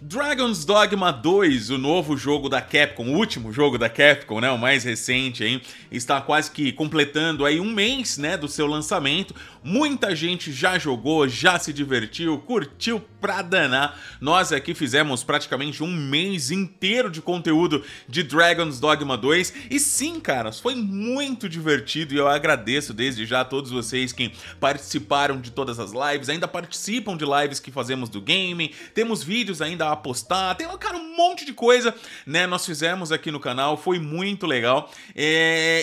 Dragon's Dogma 2, o novo jogo da Capcom, o último jogo da Capcom, né, o mais recente, hein, está quase que completando aí um mês, né, do seu lançamento. Muita gente já jogou, já se divertiu, curtiu pra danar. Nós aqui fizemos praticamente um mês inteiro de conteúdo de Dragon's Dogma 2 e sim, caras, foi muito divertido e eu agradeço desde já a todos vocês que participaram de todas as lives, ainda participam de lives que fazemos do game, temos vídeos ainda a postar, tem, cara, um monte de coisa, né, nós fizemos aqui no canal, foi muito legal,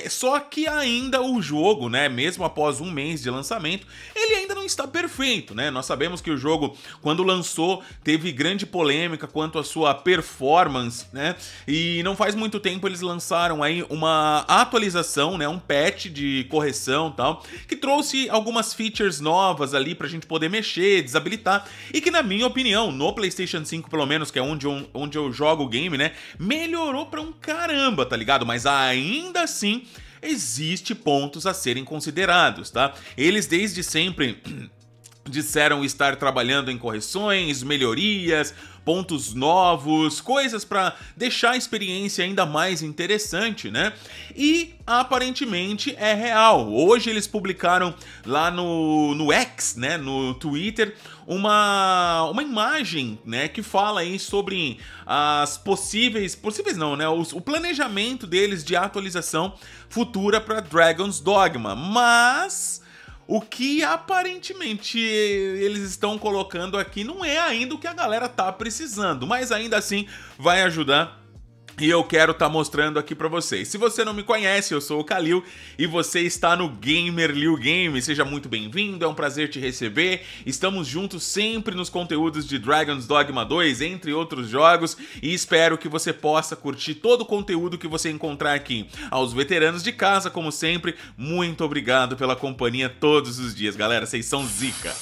só que ainda o jogo, né, mesmo após um mês de lançamento, ele ainda não está perfeito, né, nós sabemos que o jogo, quando lançou, teve grande polêmica quanto à sua performance, né, e não faz muito tempo eles lançaram aí uma atualização, né, um patch de correção e tal, que trouxe algumas features novas ali pra gente poder mexer, desabilitar, e que na minha opinião, no PlayStation 5 pelo menos, que é onde eu jogo o game, né, melhorou pra um caramba, tá ligado? Mas ainda assim, existe pontos a serem considerados, tá? Eles desde sempre disseram estar trabalhando em correções, melhorias, pontos novos, coisas para deixar a experiência ainda mais interessante, né? E aparentemente é real. Hoje eles publicaram lá no X, né, no Twitter, uma imagem, né, que fala aí sobre as possíveis não, né, o planejamento deles de atualização futura para Dragon's Dogma, mas o que aparentemente eles estão colocando aqui não é ainda o que a galera tá precisando, mas ainda assim vai ajudar e eu quero estar mostrando aqui pra vocês. Se você não me conhece, eu sou o Kalil e você está no GamerLilGames. Seja muito bem-vindo, é um prazer te receber. Estamos juntos sempre nos conteúdos de Dragon's Dogma 2, entre outros jogos, e espero que você possa curtir todo o conteúdo que você encontrar aqui. Aos veteranos de casa, como sempre, muito obrigado pela companhia todos os dias, galera. Vocês são zica!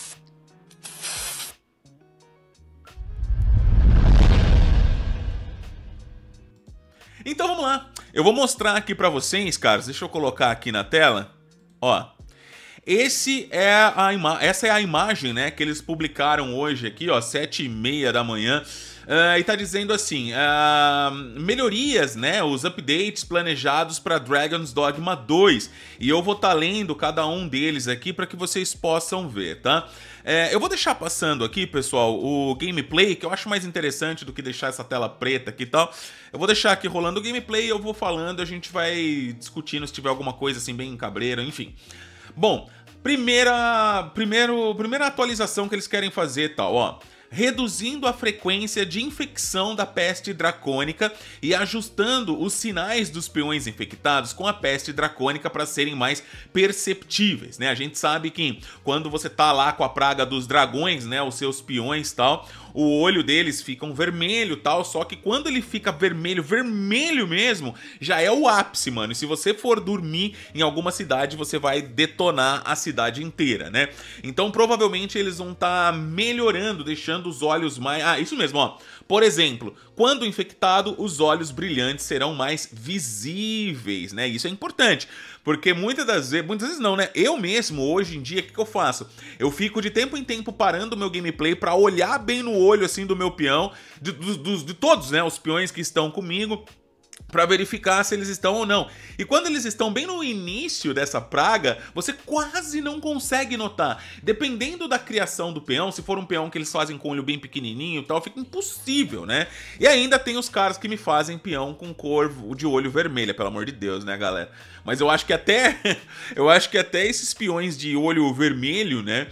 Então vamos lá, eu vou mostrar aqui pra vocês, caras, deixa eu colocar aqui na tela, ó, essa é a imagem, né, que eles publicaram hoje aqui, ó, 7h30 da manhã, e tá dizendo assim, melhorias, né, os updates planejados pra Dragon's Dogma 2, e eu vou tá lendo cada um deles aqui pra que vocês possam ver, tá? Eu vou deixar passando aqui, pessoal, o gameplay, que eu acho mais interessante do que deixar essa tela preta aqui e tal. Eu vou deixar aqui rolando o gameplay, eu vou falando, a gente vai discutindo se tiver alguma coisa assim bem cabreira, enfim. Bom, primeira atualização que eles querem fazer e tal, ó. Reduzindo a frequência de infecção da peste dracônica e ajustando os sinais dos peões infectados com a peste dracônica para serem mais perceptíveis, né? A gente sabe que quando você tá lá com a praga dos dragões, né, os seus peões e tal, o olho deles fica um vermelho e tal, só que quando ele fica vermelho, vermelho mesmo, já é o ápice, mano. E se você for dormir em alguma cidade, você vai detonar a cidade inteira, né? Então, provavelmente, eles vão estar melhorando, deixando os olhos mais... Ah, isso mesmo, ó. Por exemplo, quando infectado, os olhos brilhantes serão mais visíveis, né? Isso é importante, porque muitas vezes não, né? Eu mesmo, hoje em dia, o que eu faço? Eu fico de tempo em tempo parando o meu gameplay pra olhar bem no olho, assim, do meu peão, de todos, né, os peões que estão comigo, para verificar se eles estão ou não. E quando eles estão bem no início dessa praga, você quase não consegue notar. Dependendo da criação do peão, se for um peão que eles fazem com olho bem pequenininho e tal, fica impossível, né? E ainda tem os caras que me fazem peão com corvo de olho vermelho, pelo amor de Deus, né, galera? Mas eu acho que até esses peões de olho vermelho, né,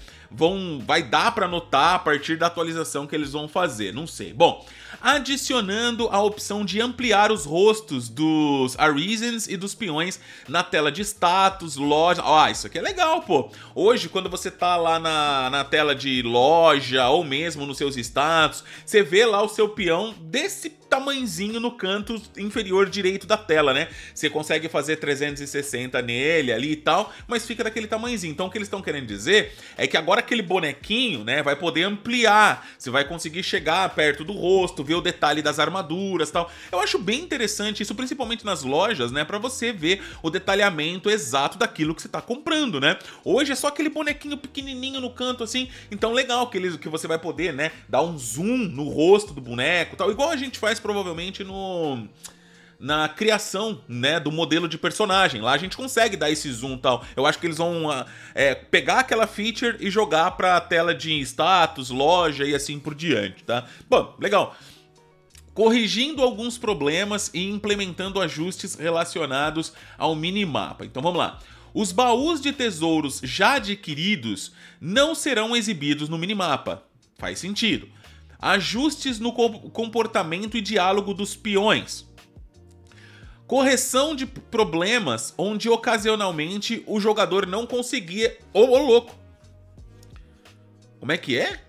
vai dar pra notar a partir da atualização que eles vão fazer, não sei. Bom, adicionando a opção de ampliar os rostos dos Arisens e dos peões na tela de status, loja... Ó, isso aqui é legal, pô! Hoje, quando você tá lá na tela de loja ou mesmo nos seus status, você vê lá o seu peão desse tamanzinho no canto inferior direito da tela, né? Você consegue fazer 360 nele ali e tal, mas fica daquele tamanzinho. Então o que eles estão querendo dizer é que agora aquele bonequinho, né, vai poder ampliar, você vai conseguir chegar perto do rosto, ver o detalhe das armaduras e tal. Eu acho bem interessante isso, principalmente nas lojas, né, pra você ver o detalhamento exato daquilo que você tá comprando, né? Hoje é só aquele bonequinho pequenininho no canto assim, então legal que, que você vai poder, né, dar um zoom no rosto do boneco e tal, igual a gente faz provavelmente no... na criação, né, do modelo de personagem. Lá a gente consegue dar esse zoom e tal. Eu acho que eles vão pegar aquela feature e jogar pra tela de status, loja e assim por diante, tá? Bom, legal. Corrigindo alguns problemas e implementando ajustes relacionados ao minimapa. Então vamos lá. Os baús de tesouros já adquiridos não serão exibidos no minimapa. Faz sentido. Ajustes no comportamento e diálogo dos peões. Correção de problemas onde ocasionalmente o jogador não conseguia... Ô, louco! Como é que é?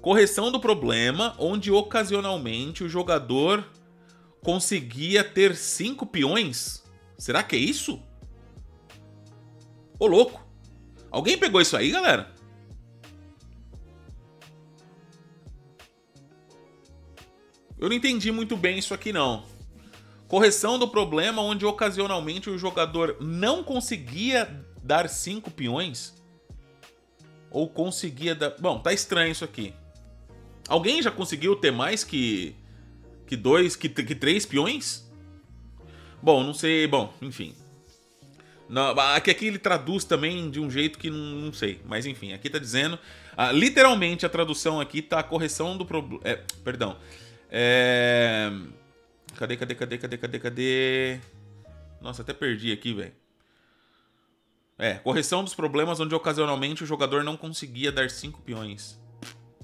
Correção do problema onde ocasionalmente o jogador conseguia ter 5 peões? Será que é isso? Ô, louco! Alguém pegou isso aí, galera? Eu não entendi muito bem isso aqui, não. Correção do problema onde ocasionalmente o jogador não conseguia dar 5 peões? Ou conseguia dar... Bom, tá estranho isso aqui. Alguém já conseguiu ter mais que 3 peões? Bom, não sei... Bom, enfim. Não, aqui ele traduz também de um jeito que não sei. Mas enfim, aqui tá dizendo... Ah, literalmente a tradução aqui tá a correção do problema... Perdão. Cadê? Nossa, até perdi aqui, velho. Correção dos problemas onde ocasionalmente o jogador não conseguia dar 5 peões.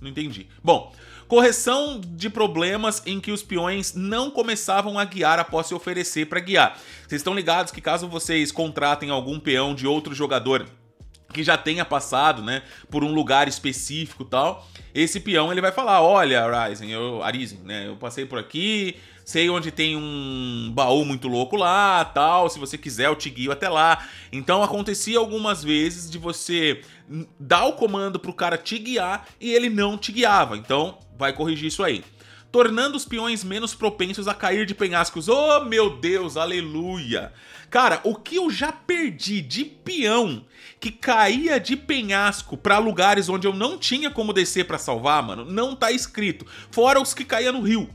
Não entendi. Bom, correção de problemas em que os peões não começavam a guiar após se oferecer para guiar. Vocês estão ligados que caso vocês contratem algum peão de outro jogador que já tenha passado, né, por um lugar específico e tal, esse peão ele vai falar: olha, Arisen, né, eu passei por aqui, sei onde tem um baú muito louco lá, tal, se você quiser eu te guio até lá. Então acontecia algumas vezes de você dar o comando pro cara te guiar e ele não te guiava, então vai corrigir isso aí. Tornando os peões menos propensos a cair de penhascos. Oh, meu Deus, aleluia! Cara, o que eu já perdi de peão que caía de penhasco pra lugares onde eu não tinha como descer pra salvar, mano, não tá escrito. Fora os que caíam no rio.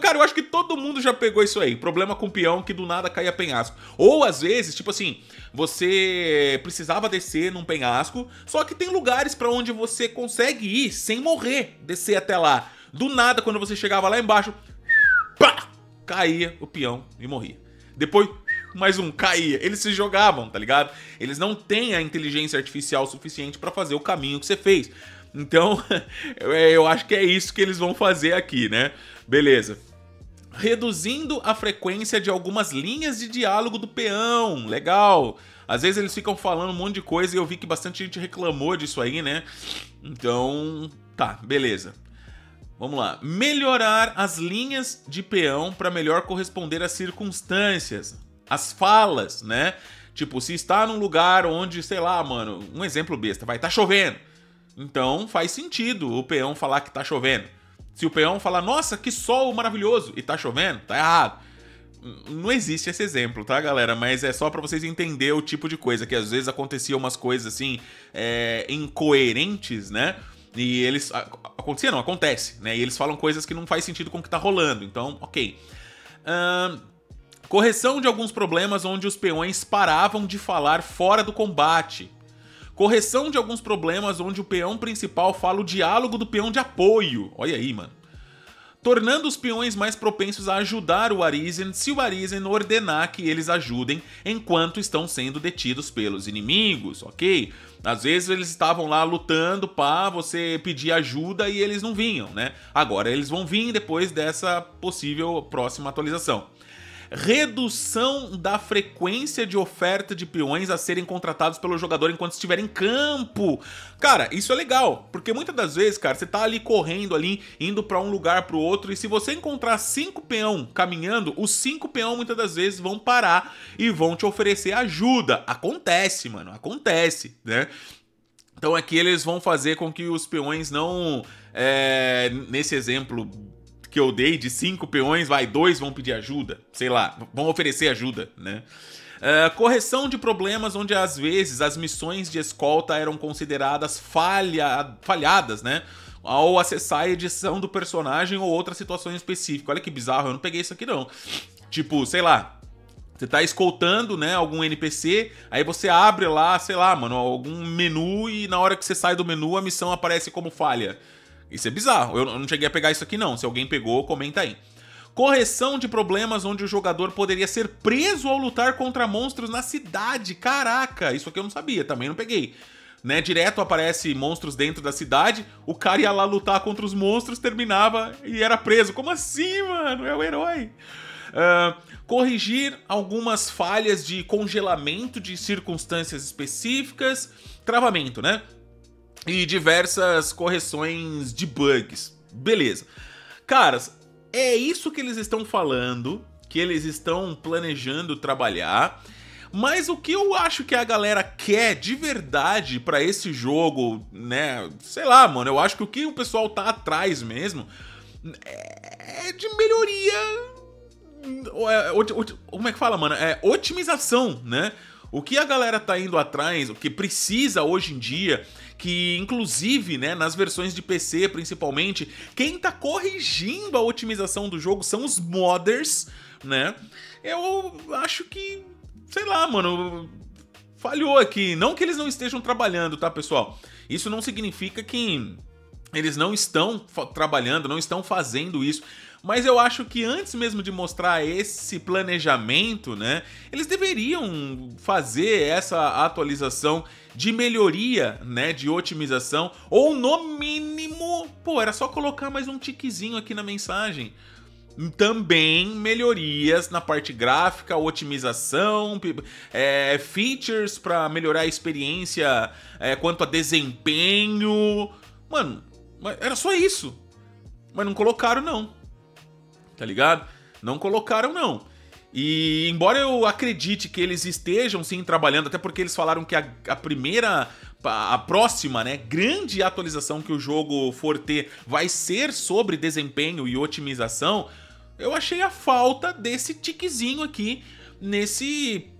Cara, eu acho que todo mundo já pegou isso aí. Problema com peão que do nada caía penhasco. Ou às vezes, tipo assim, você precisava descer num penhasco, só que tem lugares pra onde você consegue ir sem morrer, descer até lá. Do nada, quando você chegava lá embaixo, pá, caía o peão e morria. Depois, mais um, caía. Eles se jogavam, tá ligado? Eles não têm a inteligência artificial suficiente pra fazer o caminho que você fez. Então, eu acho que é isso que eles vão fazer aqui, né? Beleza. Reduzindo a frequência de algumas linhas de diálogo do peão. Legal. Às vezes eles ficam falando um monte de coisa e eu vi que bastante gente reclamou disso aí, né? Então, tá, beleza. Vamos lá. Melhorar as linhas de peão para melhor corresponder às circunstâncias. As falas, né? Tipo, se está num lugar onde, sei lá, mano, um exemplo besta, vai, tá chovendo. Então faz sentido o peão falar que tá chovendo. Se o peão falar, nossa, que sol maravilhoso, e tá chovendo, tá errado. Não existe esse exemplo, tá, galera? Mas é só pra vocês entenderem o tipo de coisa, que às vezes acontecia umas coisas assim, incoerentes, né? E eles... Acontecia não, acontece, né? E eles falam coisas que não faz sentido com o que tá rolando, então, ok. Correção de alguns problemas onde os peões paravam de falar fora do combate. Correção de alguns problemas onde o peão principal fala o diálogo do peão de apoio. Olha aí, mano. Tornando os peões mais propensos a ajudar o Arisen se o Arisen ordenar que eles ajudem enquanto estão sendo detidos pelos inimigos, ok? Às vezes eles estavam lá lutando, pá, você pedia ajuda e eles não vinham, né? Agora eles vão vir depois dessa possível próxima atualização. redução da frequência de oferta de peões a serem contratados pelo jogador enquanto estiver em campo. Cara, isso é legal, porque muitas das vezes, cara, você tá ali correndo, ali indo pra um lugar pro outro, e se você encontrar 5 peões caminhando, os 5 peões muitas das vezes vão parar e vão te oferecer ajuda. Acontece, mano, acontece, né? Então aqui eles vão fazer com que os peões não... nesse exemplo que eu dei de 5 peões, vai, 2 vão pedir ajuda, sei lá, vão oferecer ajuda, né? Correção de problemas onde às vezes as missões de escolta eram consideradas falhadas, né? Ao acessar a edição do personagem ou outra situação específica. Olha que bizarro, eu não peguei isso aqui não. Tipo, sei lá, você tá escoltando, né, algum NPC, aí você abre lá, sei lá, mano, algum menu e na hora que você sai do menu a missão aparece como falha. Isso é bizarro, eu não cheguei a pegar isso aqui não, se alguém pegou, comenta aí. Correção de problemas onde o jogador poderia ser preso ao lutar contra monstros na cidade. Caraca, isso aqui eu não sabia, também não peguei. Né, direto aparece monstros dentro da cidade, o cara ia lá lutar contra os monstros, terminava e era preso. Como assim, mano? É o herói. Corrigir algumas falhas de congelamento de circunstâncias específicas, travamento, né? E diversas correções de bugs. Beleza. Caras, é isso que eles estão falando, que eles estão planejando trabalhar. Mas o que eu acho que a galera quer de verdade pra esse jogo, né? Sei lá, mano, eu acho que o que o pessoal tá atrás mesmo é de melhoria... Como é que fala, mano? É otimização, né? O que a galera tá indo atrás, o que precisa hoje em dia, que inclusive, né, nas versões de PC principalmente, quem tá corrigindo a otimização do jogo são os modders, né? Eu acho que... sei lá, mano, falhou aqui. Não que eles não estejam trabalhando, tá, pessoal? Isso não significa que eles não estão trabalhando, não estão fazendo isso. Mas eu acho que antes mesmo de mostrar esse planejamento, né, eles deveriam fazer essa atualização de melhoria, né, de otimização. Ou no mínimo, pô, era só colocar mais um tiquezinho aqui na mensagem. Também melhorias na parte gráfica, otimização, features para melhorar a experiência quanto a desempenho. Mano, era só isso. Mas não colocaram não, tá ligado? Não colocaram não. E embora eu acredite que eles estejam sim trabalhando, até porque eles falaram que a próxima, né, grande atualização que o jogo for ter vai ser sobre desempenho e otimização, eu achei a falta desse tiquezinho aqui nesse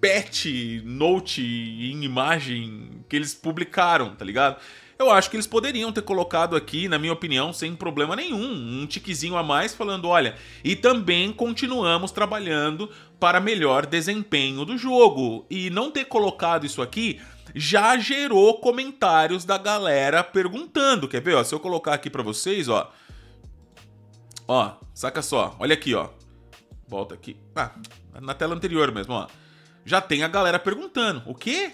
patch note em imagem que eles publicaram, tá ligado? Eu acho que eles poderiam ter colocado aqui, na minha opinião, sem problema nenhum, um tiquezinho a mais falando, olha, e também continuamos trabalhando para melhor desempenho do jogo. E não ter colocado isso aqui já gerou comentários da galera perguntando. Quer ver, ó, se eu colocar aqui para vocês, ó. Ó, saca só, olha aqui, ó. Volta aqui. Ah, na tela anterior mesmo, ó. Já tem a galera perguntando, o quê?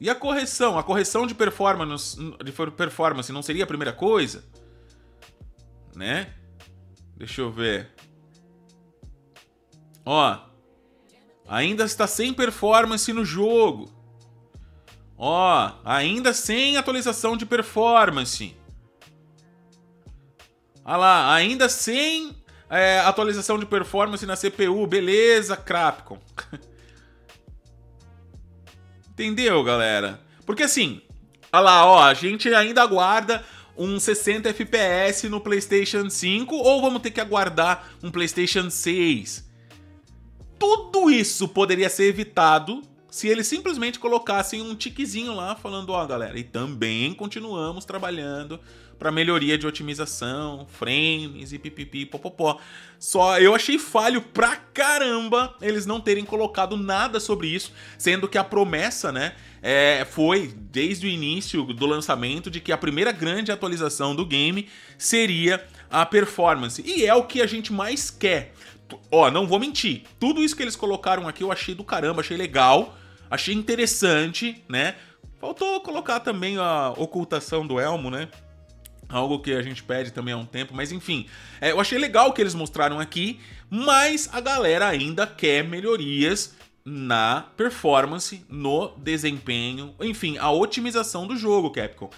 E a correção? A correção de performance não seria a primeira coisa? Né? Deixa eu ver. Ó. Ainda está sem performance no jogo. Ó. Ainda sem atualização de performance. Ah lá. Ainda sem atualização de performance na CPU. Beleza, Capcom. Entendeu, galera? Porque assim, olha lá, ó, a gente ainda aguarda um 60 FPS no PlayStation 5 ou vamos ter que aguardar um PlayStation 6. Tudo isso poderia ser evitado se eles simplesmente colocassem um tiquezinho lá falando, ó, galera, e também continuamos trabalhando para melhoria de otimização, frames e pipipi, popopó. Só eu achei falho pra caramba eles não terem colocado nada sobre isso, sendo que a promessa, né, foi desde o início do lançamento de que a primeira grande atualização do game seria a performance. E é o que a gente mais quer. Ó, não vou mentir, tudo isso que eles colocaram aqui eu achei do caramba, achei legal, achei interessante, né? Faltou colocar também a ocultação do elmo, né? Algo que a gente pede também há um tempo, mas enfim. É, eu achei legal o que eles mostraram aqui, mas a galera ainda quer melhorias na performance, no desempenho, enfim, a otimização do jogo, Capcom.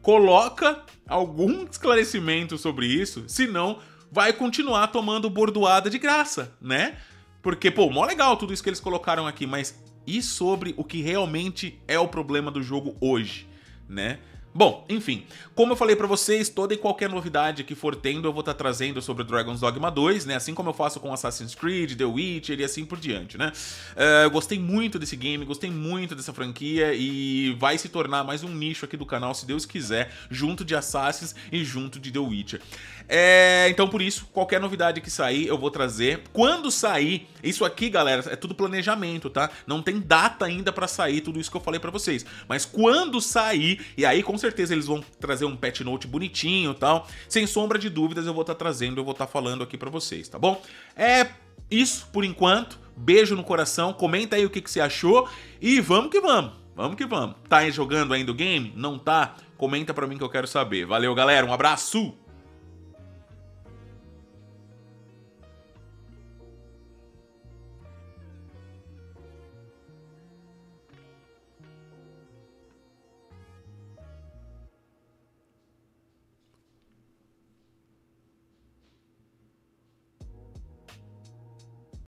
Coloca algum esclarecimento sobre isso, senão vai continuar tomando bordoada de graça, né? Porque, pô, mó legal tudo isso que eles colocaram aqui, mas e sobre o que realmente é o problema do jogo hoje, né? Bom, enfim, como eu falei pra vocês, toda e qualquer novidade que for tendo eu vou estar trazendo sobre Dragon's Dogma 2, né? Assim como eu faço com Assassin's Creed, The Witcher e assim por diante, né? Eu gostei muito desse game, gostei muito dessa franquia e vai se tornar mais um nicho aqui do canal, se Deus quiser, junto de Assassin's e junto de The Witcher. Então, por isso, qualquer novidade que sair eu vou trazer. Quando sair, isso aqui, galera, é tudo planejamento, tá? Não tem data ainda pra sair tudo isso que eu falei pra vocês. Mas quando sair, e aí com certeza eles vão trazer um patch note bonitinho e tal. Sem sombra de dúvidas eu vou estar trazendo, eu vou estar falando aqui pra vocês, tá bom? É isso por enquanto. Beijo no coração, comenta aí o que você achou e vamos que vamos. Vamos que vamos. Tá jogando ainda o game? Não tá? Comenta pra mim que eu quero saber. Valeu, galera. Um abraço!